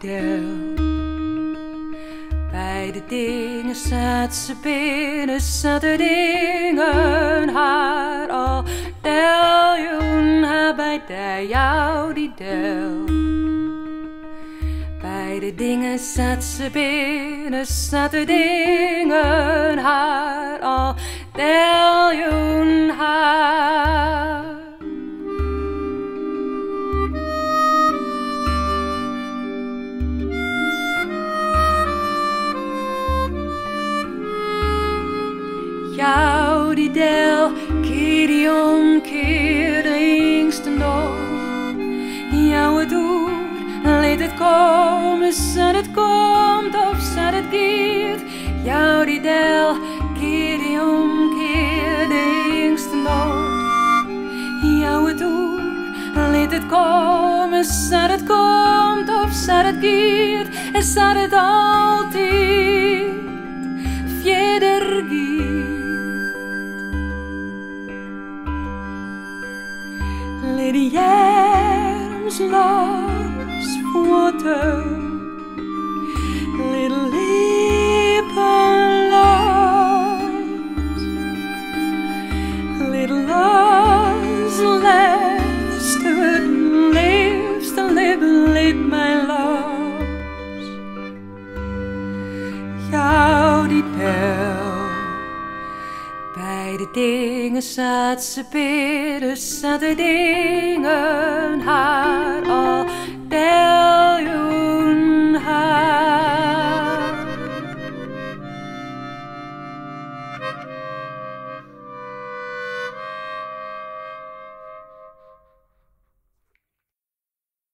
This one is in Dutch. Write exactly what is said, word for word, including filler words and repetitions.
down. Bij de dingen staat ze binnen, staat de dingen haar al. Del je naar bij de jou die del. Bij de dingen staat ze binnen, staat de dingen haar al. Del je haar. Jou die del, keer die om, keer de engsten om. Jou het doet, laat het komen, zat het komt of zat het geeft. Jou die del, keer die om, keer de engsten om. Jou het doet, laat het komen, zat het komt of zat het geeft. En zat het altijd, verder geeft. Lady Adams loves water, little Lippen loves, little loves lives to it, lives to live, lead my loves. Jou die bel. Bij de dingen staat ze binnen, staat de dingen haar al.